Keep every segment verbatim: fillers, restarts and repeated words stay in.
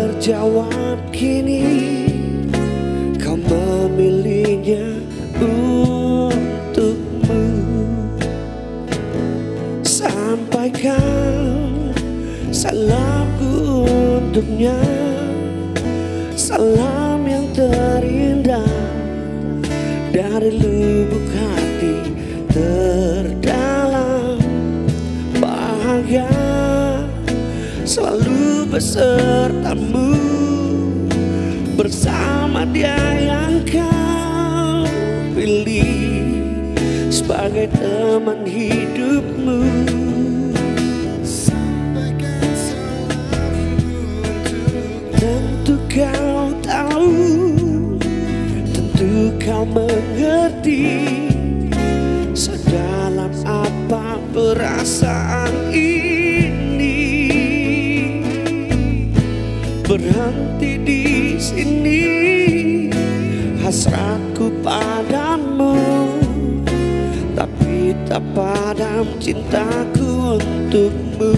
terjawab kini. Kau memilihnya untukmu. Sampaikan salamku untuknya, salam yang terindah dari lubuk hati terdalam. Bahagia selalu besertamu, bersama dia yang kau pilih sebagai teman hidupmu. Sampaikan salamku untuknya. Tentu kau tahu, tentu kau mengerti sedalam apa perasaan ini. Berhenti di sini hasratku padamu, tapi tak padam cintaku untukmu.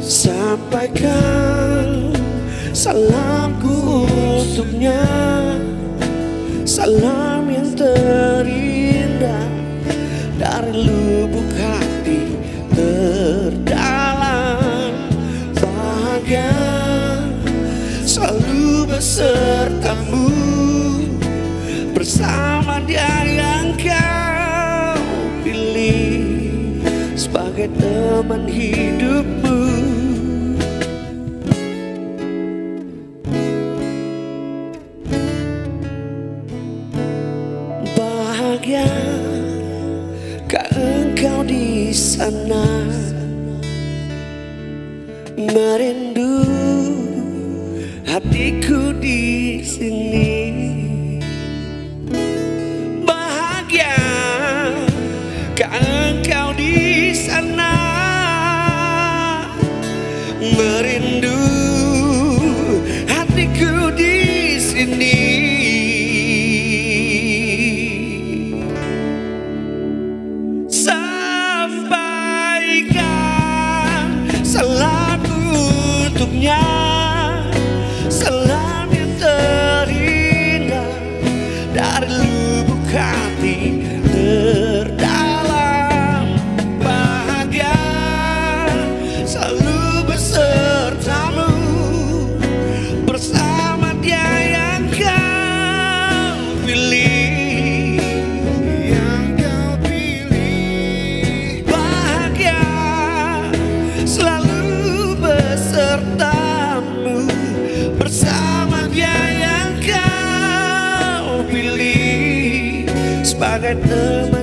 Sampaikan salamku untuknya, salam yang terindah dari lubuk hati terdalam. Selalu besertamu, bersama dia yang kau pilih sebagai teman hidupmu. Bahagia kau engkau di sana, merindu hatiku di sini. Bahagia kan engkau di sana, merindu hatiku di sini. Sampaikan salamku untuknya, salam yang terindah dari lubuk hati terdalam. Bahagia selalu besertamu, bersama dia yang kau pilih, yang kau pilih. Bahagia selalu beserta, bersama dia yang kau pilih sebagai teman.